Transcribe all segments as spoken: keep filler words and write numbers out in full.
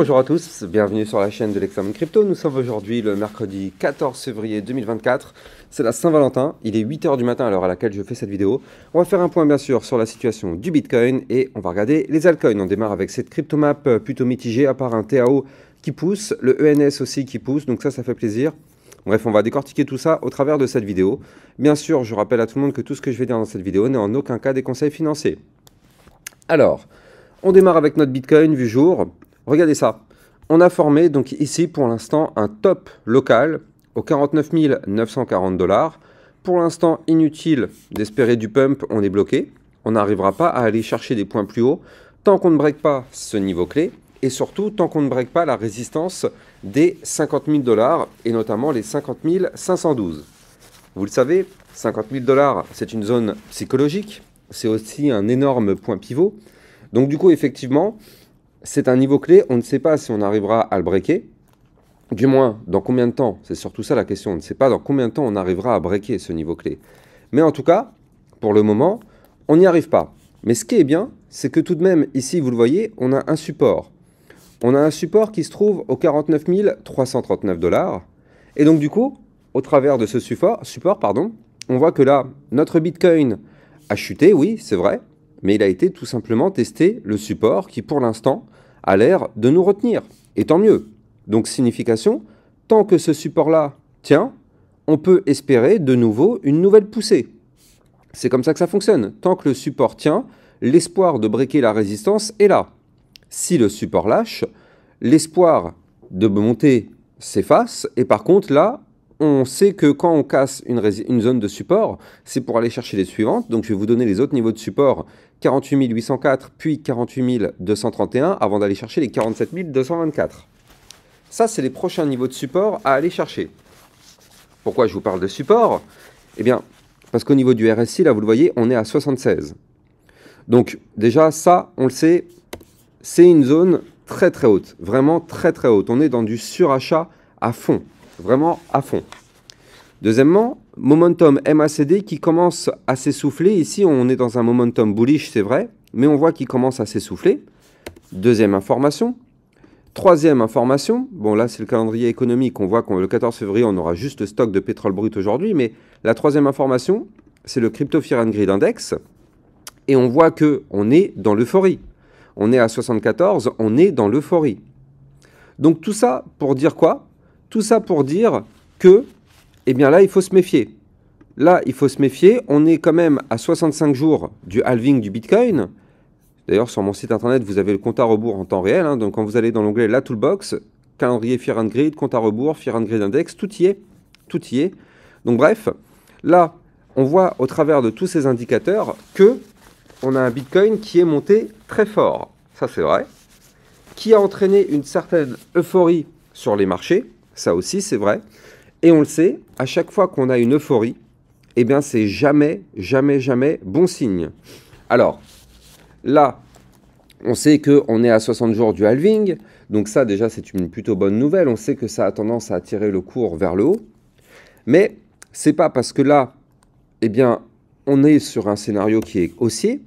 Bonjour à tous, bienvenue sur la chaîne de Lexa Moon Crypto. Nous sommes aujourd'hui le mercredi quatorze février deux mille vingt-quatre. C'est la Saint-Valentin, il est huit heures du matin à l'heure à laquelle je fais cette vidéo. On va faire un point bien sûr sur la situation du Bitcoin et on va regarder les altcoins. On démarre avec cette crypto map plutôt mitigée à part un T A O qui pousse, le E N S aussi qui pousse, donc ça, ça fait plaisir. Bref, on va décortiquer tout ça au travers de cette vidéo. Bien sûr, je rappelle à tout le monde que tout ce que je vais dire dans cette vidéo n'est en aucun cas des conseils financiers. Alors, on démarre avec notre Bitcoin du jour. Regardez ça, on a formé donc ici pour l'instant un top local aux quarante-neuf mille neuf cent quarante dollars. Pour l'instant, inutile d'espérer du pump, on est bloqué. On n'arrivera pas à aller chercher des points plus hauts tant qu'on ne break pas ce niveau clé et surtout tant qu'on ne break pas la résistance des cinquante mille dollars et notamment les cinquante mille cinq cent douze. Vous le savez, cinquante mille dollars, c'est une zone psychologique, c'est aussi un énorme point pivot. Donc du coup, effectivement, c'est un niveau clé, on ne sait pas si on arrivera à le breaker, du moins dans combien de temps, c'est surtout ça la question, on ne sait pas dans combien de temps on arrivera à breaker ce niveau clé. Mais en tout cas, pour le moment, on n'y arrive pas. Mais ce qui est bien, c'est que tout de même, ici vous le voyez, on a un support. On a un support qui se trouve aux quarante-neuf mille trois cent trente-neuf dollars. Et donc du coup, au travers de ce support, support pardon, on voit que là, notre Bitcoin a chuté, oui, c'est vrai. Mais il a été tout simplement testé le support qui, pour l'instant, a l'air de nous retenir. Et tant mieux. Donc, signification, tant que ce support-là tient, on peut espérer de nouveau une nouvelle poussée. C'est comme ça que ça fonctionne. Tant que le support tient, l'espoir de breaker la résistance est là. Si le support lâche, l'espoir de monter s'efface. Et par contre, là, on sait que quand on casse une, une zone de support, c'est pour aller chercher les suivantes. Donc, je vais vous donner les autres niveaux de support, quarante-huit mille huit cent quatre, puis quarante-huit mille deux cent trente et un, avant d'aller chercher les quarante-sept mille deux cent vingt-quatre. Ça, c'est les prochains niveaux de support à aller chercher. Pourquoi je vous parle de support? Eh bien, parce qu'au niveau du R S I, là, vous le voyez, on est à soixante-seize. Donc, déjà, ça, on le sait, c'est une zone très, très haute. Vraiment très, très haute. On est dans du surachat à fond. Vraiment à fond. Deuxièmement, momentum M A C D qui commence à s'essouffler. Ici, on est dans un momentum bullish, c'est vrai, mais on voit qu'il commence à s'essouffler. Deuxième information. Troisième information. Bon, là, c'est le calendrier économique. On voit que le quatorze février, on aura juste le stock de pétrole brut aujourd'hui. Mais la troisième information, c'est le Crypto Fear and Greed Index. Et on voit qu'on est dans l'euphorie. On est à soixante-quatorze, on est dans l'euphorie. Donc, tout ça pour dire quoi ? Tout ça pour dire que, eh bien là, il faut se méfier. Là, il faut se méfier. On est quand même à soixante-cinq jours du halving du Bitcoin. D'ailleurs, sur mon site internet, vous avez le compte à rebours en temps réel. Hein. Donc, quand vous allez dans l'onglet La Toolbox, calendrier Fear and Greed, compte à rebours, Fear and Greed Index, tout y est. Tout y est. Donc, bref, là, on voit au travers de tous ces indicateurs que on a un Bitcoin qui est monté très fort. Ça, c'est vrai. Qui a entraîné une certaine euphorie sur les marchés. Ça aussi, c'est vrai. Et on le sait, à chaque fois qu'on a une euphorie, eh bien, c'est jamais, jamais, jamais bon signe. Alors, là, on sait qu'on est à soixante jours du halving. Donc ça, déjà, c'est une plutôt bonne nouvelle. On sait que ça a tendance à attirer le cours vers le haut. Mais c'est pas parce que là, eh bien, on est sur un scénario qui est haussier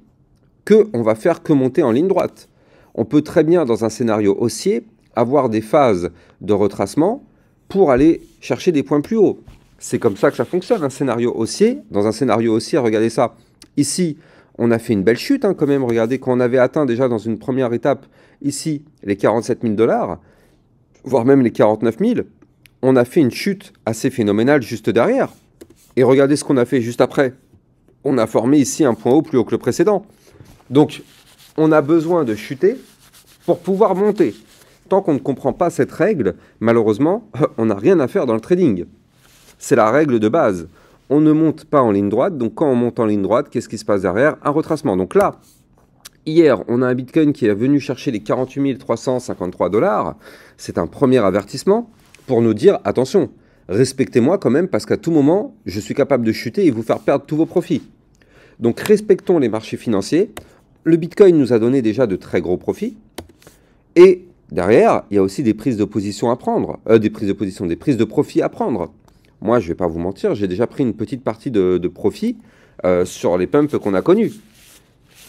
qu'on va faire que monter en ligne droite. On peut très bien, dans un scénario haussier, avoir des phases de retracement pour aller chercher des points plus hauts. C'est comme ça que ça fonctionne, un scénario haussier. Dans un scénario haussier, regardez ça. Ici, on a fait une belle chute hein, quand même. Regardez, quand on avait atteint déjà dans une première étape, ici, les quarante-sept mille dollars, voire même les quarante-neuf mille, on a fait une chute assez phénoménale juste derrière. Et regardez ce qu'on a fait juste après. On a formé ici un point haut plus haut que le précédent. Donc, on a besoin de chuter pour pouvoir monter. Tant qu'on ne comprend pas cette règle, malheureusement, on n'a rien à faire dans le trading. C'est la règle de base. On ne monte pas en ligne droite. Donc, quand on monte en ligne droite, qu'est-ce qui se passe derrière? Un retracement. Donc là, hier, on a un Bitcoin qui est venu chercher les quarante-huit mille trois cent cinquante-trois dollars. C'est un premier avertissement pour nous dire, attention, respectez-moi quand même parce qu'à tout moment, je suis capable de chuter et vous faire perdre tous vos profits. Donc, respectons les marchés financiers. Le Bitcoin nous a donné déjà de très gros profits. Et derrière, il y a aussi des prises de position à prendre, euh, des prises de position, des prises de profit à prendre. Moi, je ne vais pas vous mentir, j'ai déjà pris une petite partie de, de profit euh, sur les pumps qu'on a connus.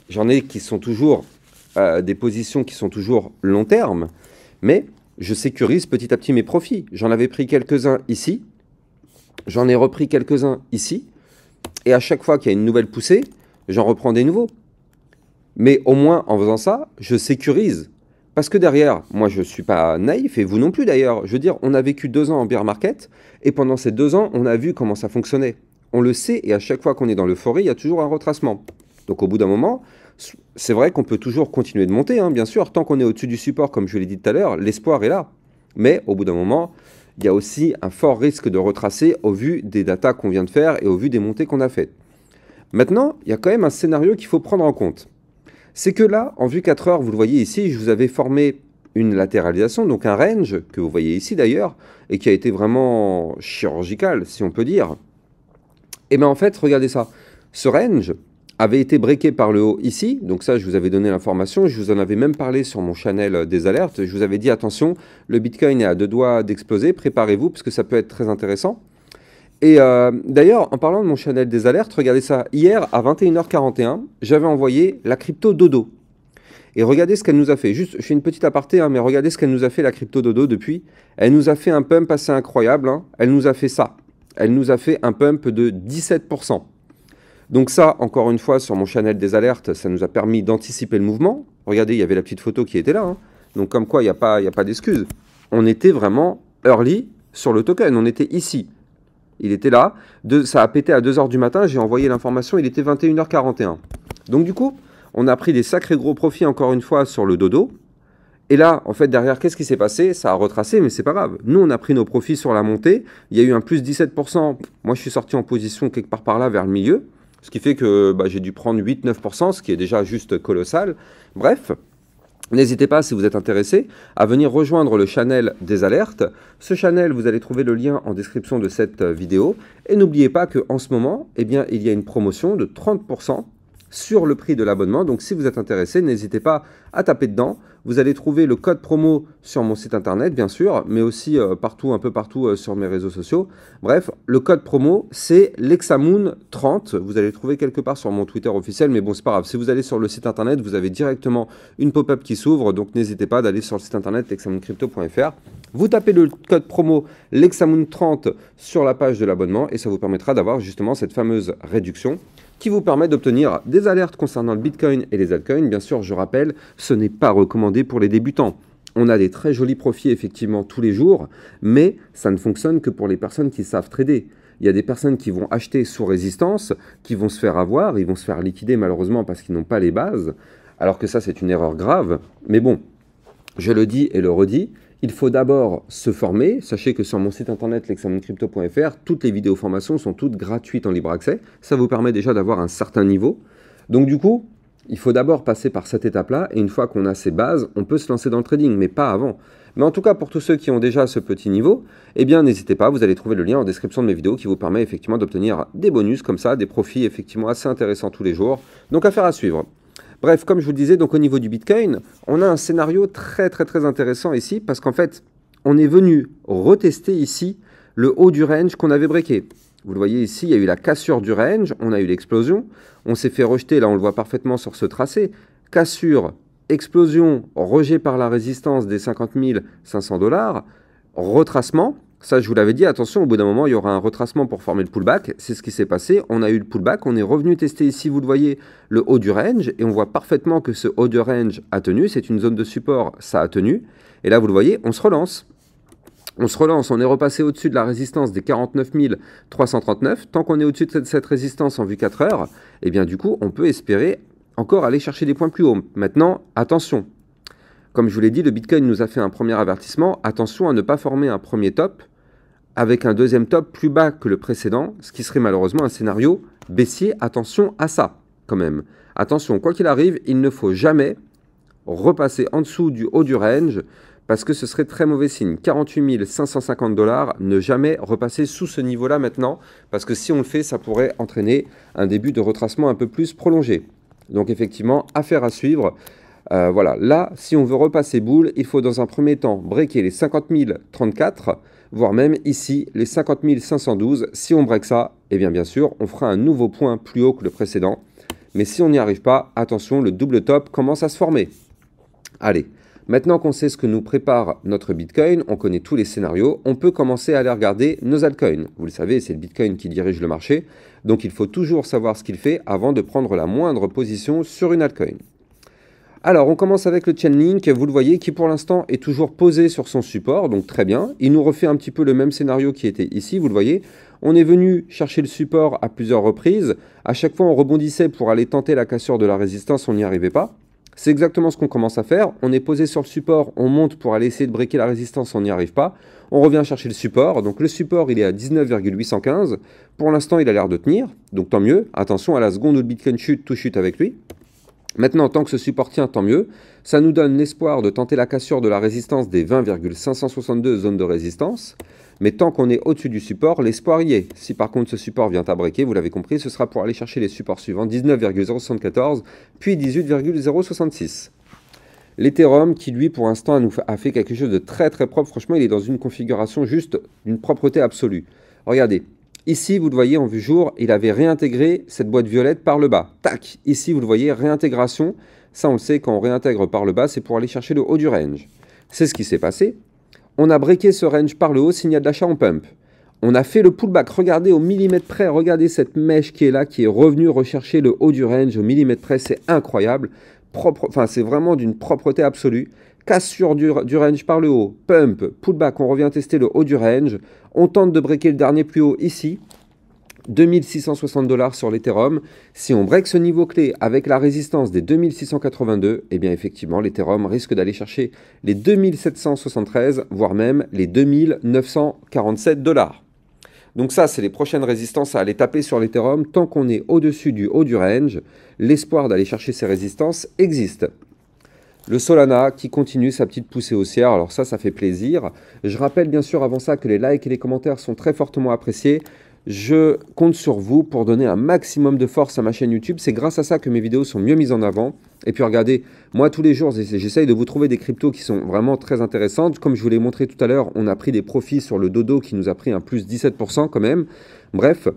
J'en ai qui sont toujours euh, des positions qui sont toujours long terme, mais je sécurise petit à petit mes profits. J'en avais pris quelques-uns ici, j'en ai repris quelques-uns ici, et à chaque fois qu'il y a une nouvelle poussée, j'en reprends des nouveaux. Mais au moins, en faisant ça, je sécurise. Parce que derrière, moi je ne suis pas naïf, et vous non plus d'ailleurs. Je veux dire, on a vécu deux ans en bear market, et pendant ces deux ans, on a vu comment ça fonctionnait. On le sait, et à chaque fois qu'on est dans l'euphorie, il y a toujours un retracement. Donc au bout d'un moment, c'est vrai qu'on peut toujours continuer de monter, hein, bien sûr. Tant qu'on est au-dessus du support, comme je l'ai dit tout à l'heure, l'espoir est là. Mais au bout d'un moment, il y a aussi un fort risque de retracer au vu des datas qu'on vient de faire et au vu des montées qu'on a faites. Maintenant, il y a quand même un scénario qu'il faut prendre en compte. C'est que là, en vue quatre heures, vous le voyez ici, je vous avais formé une latéralisation, donc un range, que vous voyez ici d'ailleurs, et qui a été vraiment chirurgical, si on peut dire. Et bien en fait, regardez ça. Ce range avait été breaké par le haut ici, donc ça, je vous avais donné l'information, je vous en avais même parlé sur mon channel des alertes, je vous avais dit, attention, le Bitcoin est à deux doigts d'exploser, préparez-vous, parce que ça peut être très intéressant. Et euh, d'ailleurs, en parlant de mon channel des alertes, regardez ça. Hier, à vingt et une heures quarante et un, j'avais envoyé la crypto dodo. Et regardez ce qu'elle nous a fait. Juste, je fais une petite aparté, hein, mais regardez ce qu'elle nous a fait, la crypto dodo, depuis. Elle nous a fait un pump assez incroyable. Hein. Elle nous a fait ça. Elle nous a fait un pump de dix-sept pour cent. Donc ça, encore une fois, sur mon channel des alertes, ça nous a permis d'anticiper le mouvement. Regardez, il y avait la petite photo qui était là. Hein. Donc comme quoi, il n'y a pas, il n'y a pas d'excuse. On était vraiment early sur le token. On était ici. Il était là, de, ça a pété à deux heures du matin, j'ai envoyé l'information, il était vingt et une heures quarante et un. Donc du coup, on a pris des sacrés gros profits encore une fois sur le dodo. Et là, en fait, derrière, qu'est-ce qui s'est passé? Ça a retracé, mais c'est pas grave. Nous, on a pris nos profits sur la montée. Il y a eu un plus dix-sept pour cent. Moi, je suis sorti en position quelque part par là, vers le milieu. Ce qui fait que bah, j'ai dû prendre huit neuf pour cent, ce qui est déjà juste colossal. Bref. N'hésitez pas, si vous êtes intéressé, à venir rejoindre le channel des alertes. Ce channel, vous allez trouver le lien en description de cette vidéo. Et n'oubliez pas qu'en ce moment, eh bien, il y a une promotion de trente pour cent sur le prix de l'abonnement. Donc si vous êtes intéressé, n'hésitez pas à taper dedans. Vous allez trouver le code promo sur mon site internet, bien sûr, mais aussi euh, partout, un peu partout euh, sur mes réseaux sociaux. Bref, le code promo, c'est Lexa Moon trente. Vous allez le trouver quelque part sur mon Twitter officiel, mais bon, c'est pas grave. Si vous allez sur le site internet, vous avez directement une pop-up qui s'ouvre, donc n'hésitez pas d'aller sur le site internet lexa moon crypto point f r. Vous tapez le code promo Lexa Moon trente sur la page de l'abonnement et ça vous permettra d'avoir justement cette fameuse réduction qui vous permet d'obtenir des alertes concernant le Bitcoin et les altcoins. Bien sûr, je rappelle, ce n'est pas recommandé pour les débutants. On a des très jolis profits effectivement tous les jours, mais ça ne fonctionne que pour les personnes qui savent trader. Il y a des personnes qui vont acheter sous résistance, qui vont se faire avoir, ils vont se faire liquider malheureusement parce qu'ils n'ont pas les bases, alors que ça c'est une erreur grave. Mais bon, je le dis et le redis, il faut d'abord se former. Sachez que sur mon site internet lexa moon crypto point f r, toutes les vidéos formations sont toutes gratuites en libre accès. Ça vous permet déjà d'avoir un certain niveau. Donc du coup, il faut d'abord passer par cette étape-là. Et une fois qu'on a ces bases, on peut se lancer dans le trading, mais pas avant. Mais en tout cas, pour tous ceux qui ont déjà ce petit niveau, eh bien n'hésitez pas, vous allez trouver le lien en description de mes vidéos qui vous permet effectivement d'obtenir des bonus comme ça, des profits effectivement assez intéressants tous les jours. Donc affaire à suivre. Bref, comme je vous le disais, donc au niveau du Bitcoin, on a un scénario très très très intéressant ici parce qu'en fait, on est venu retester ici le haut du range qu'on avait breaké. Vous le voyez ici, il y a eu la cassure du range, on a eu l'explosion, on s'est fait rejeter, là on le voit parfaitement sur ce tracé, cassure, explosion, rejet par la résistance des cinquante mille cinq cents dollars, retracement. Ça, je vous l'avais dit, attention, au bout d'un moment, il y aura un retracement pour former le pullback. C'est ce qui s'est passé. On a eu le pullback. On est revenu tester ici, vous le voyez, le haut du range. Et on voit parfaitement que ce haut du range a tenu. C'est une zone de support, ça a tenu. Et là, vous le voyez, on se relance. On se relance. On est repassé au-dessus de la résistance des quarante-neuf mille trois cent trente-neuf. Tant qu'on est au-dessus de cette résistance en vue quatre heures, eh bien, du coup, on peut espérer encore aller chercher des points plus hauts. Maintenant, attention. Comme je vous l'ai dit, le Bitcoin nous a fait un premier avertissement. Attention à ne pas former un premier top avec un deuxième top plus bas que le précédent, ce qui serait malheureusement un scénario baissier. Attention à ça, quand même. Attention, quoi qu'il arrive, il ne faut jamais repasser en dessous du haut du range, parce que ce serait très mauvais signe. quarante-huit mille cinq cent cinquante dollars, ne jamais repasser sous ce niveau-là maintenant, parce que si on le fait, ça pourrait entraîner un début de retracement un peu plus prolongé. Donc effectivement, affaire à suivre. Euh, voilà, là, si on veut repasser boule, il faut dans un premier temps breaker les cinquante mille trente-quatre, voire même ici les cinquante mille cinq cent douze. Si on break ça, eh bien bien sûr, on fera un nouveau point plus haut que le précédent. Mais si on n'y arrive pas, attention, le double top commence à se former. Allez, Maintenant qu'on sait ce que nous prépare notre Bitcoin, on connaît tous les scénarios, on peut commencer à aller regarder nos altcoins. Vous le savez, c'est le Bitcoin qui dirige le marché, donc il faut toujours savoir ce qu'il fait avant de prendre la moindre position sur une altcoin. Alors, on commence avec le Chainlink, vous le voyez, qui pour l'instant est toujours posé sur son support, donc très bien. Il nous refait un petit peu le même scénario qui était ici, vous le voyez. On est venu chercher le support à plusieurs reprises. À chaque fois, on rebondissait pour aller tenter la cassure de la résistance, on n'y arrivait pas. C'est exactement ce qu'on commence à faire. On est posé sur le support, on monte pour aller essayer de breaker la résistance, on n'y arrive pas. On revient chercher le support. Donc le support, il est à dix-neuf virgule huit cent quinze. Pour l'instant, il a l'air de tenir, donc tant mieux. Attention, à la seconde où le Bitcoin chute, tout chute avec lui. Maintenant, tant que ce support tient, tant mieux. Ça nous donne l'espoir de tenter la cassure de la résistance des vingt virgule cinq cent soixante-deux zones de résistance. Mais tant qu'on est au-dessus du support, l'espoir y est. Si par contre ce support vient à breaker, vous l'avez compris, ce sera pour aller chercher les supports suivants, dix-neuf virgule zéro soixante-quatorze, puis dix-huit virgule zéro soixante-six. L'Ethereum qui, lui, pour l'instant, a fait quelque chose de très très propre. Franchement, il est dans une configuration juste d'une propreté absolue. Regardez. Ici, vous le voyez en vue jour, il avait réintégré cette boîte violette par le bas. Tac! Ici, vous le voyez, réintégration. Ça, on le sait, quand on réintègre par le bas, c'est pour aller chercher le haut du range. C'est ce qui s'est passé. On a breaké ce range par le haut, signal d'achat en pump. On a fait le pullback. Regardez au millimètre près, regardez cette mèche qui est là, qui est revenue rechercher le haut du range au millimètre près. C'est incroyable. Propre, enfin, c'est vraiment d'une propreté absolue. Cassure du, du range par le haut, pump, pullback, on revient tester le haut du range, on tente de breaker le dernier plus haut ici, deux mille six cent soixante dollars sur l'Ethereum. Si on break ce niveau clé avec la résistance des deux mille six cent quatre-vingt-deux, eh bien effectivement l'Ethereum risque d'aller chercher les deux mille sept cent soixante-treize, voire même les deux mille neuf cent quarante-sept dollars. Donc ça, c'est les prochaines résistances à aller taper sur l'Ethereum. Tant qu'on est au-dessus du haut du range, l'espoir d'aller chercher ces résistances existe. Le Solana qui continue sa petite poussée haussière, alors ça, ça fait plaisir. Je rappelle bien sûr avant ça que les likes et les commentaires sont très fortement appréciés. Je compte sur vous pour donner un maximum de force à ma chaîne YouTube. C'est grâce à ça que mes vidéos sont mieux mises en avant. Et puis regardez, moi tous les jours, j'essaye de vous trouver des cryptos qui sont vraiment très intéressantes. Comme je vous l'ai montré tout à l'heure, on a pris des profits sur le dodo qui nous a pris un plus dix-sept pour cent quand même. Bref.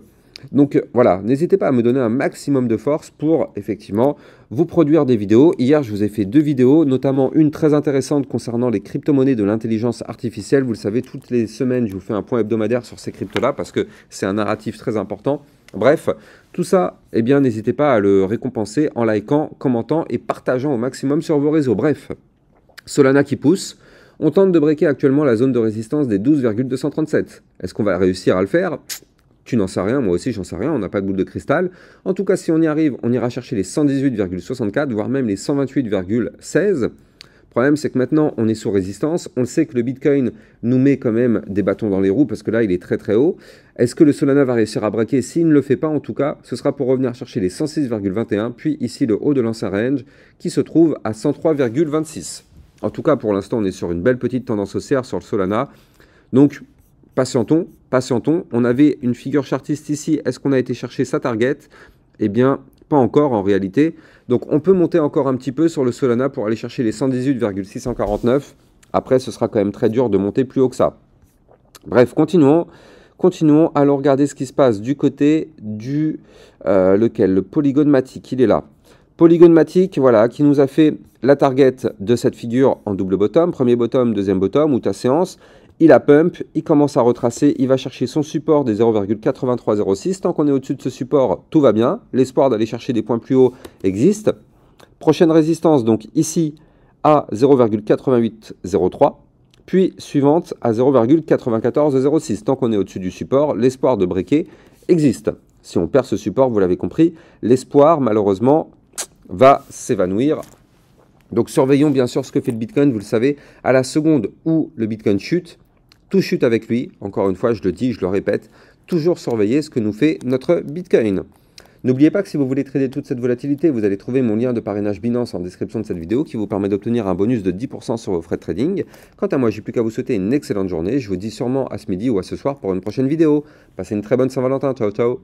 Donc voilà, n'hésitez pas à me donner un maximum de force pour effectivement vous produire des vidéos. Hier, je vous ai fait deux vidéos, notamment une très intéressante concernant les crypto-monnaies de l'intelligence artificielle. Vous le savez, toutes les semaines, je vous fais un point hebdomadaire sur ces cryptos-là parce que c'est un narratif très important. Bref, tout ça, eh bien, n'hésitez pas à le récompenser en likant, commentant et partageant au maximum sur vos réseaux. Bref, Solana qui pousse. On tente de breaker actuellement la zone de résistance des douze virgule deux cent trente-sept. Est-ce qu'on va réussir à le faire ? Tu n'en sais rien, moi aussi j'en sais rien, on n'a pas de boule de cristal. En tout cas, si on y arrive, on ira chercher les cent dix-huit virgule soixante-quatre, voire même les cent vingt-huit virgule seize. Le problème, c'est que maintenant, on est sous résistance. On le sait que le Bitcoin nous met quand même des bâtons dans les roues, parce que là, il est très très haut. Est-ce que le Solana va réussir à braquer? S'il ne le fait pas, en tout cas, ce sera pour revenir chercher les cent six virgule vingt et un, puis ici, le haut de l'ancien range, qui se trouve à cent trois virgule vingt-six. En tout cas, pour l'instant, on est sur une belle petite tendance haussière sur le Solana. Donc, patientons, patientons, on avait une figure chartiste ici, est-ce qu'on a été chercher sa target? Eh bien, pas encore en réalité. Donc on peut monter encore un petit peu sur le Solana pour aller chercher les cent dix-huit virgule six cent quarante-neuf. Après, ce sera quand même très dur de monter plus haut que ça. Bref, continuons. Continuons, allons regarder ce qui se passe du côté du... Euh, lequel? Le Polygon Matic, il est là. Polygon Matic, voilà, qui nous a fait la target de cette figure en double bottom. Premier bottom, deuxième bottom, ou ta séance. Il a pump, il commence à retracer, il va chercher son support des zéro virgule quatre-vingt-trois zéro six. Tant qu'on est au-dessus de ce support, tout va bien. L'espoir d'aller chercher des points plus hauts existe. Prochaine résistance, donc ici, à zéro virgule quatre-vingt-huit zéro trois. Puis suivante à zéro virgule quatre-vingt-quatorze zéro six. Tant qu'on est au-dessus du support, l'espoir de breaker existe. Si on perd ce support, vous l'avez compris, l'espoir, malheureusement, va s'évanouir. Donc surveillons bien sûr ce que fait le Bitcoin. Vous le savez, à la seconde où le Bitcoin chute, tout chute avec lui. Encore une fois, je le dis, je le répète, toujours surveiller ce que nous fait notre Bitcoin. N'oubliez pas que si vous voulez trader toute cette volatilité, vous allez trouver mon lien de parrainage Binance en description de cette vidéo qui vous permet d'obtenir un bonus de dix pour cent sur vos frais de trading. Quant à moi, j'ai plus qu'à vous souhaiter une excellente journée. Je vous dis sûrement à ce midi ou à ce soir pour une prochaine vidéo. Passez une très bonne Saint-Valentin. Ciao, ciao.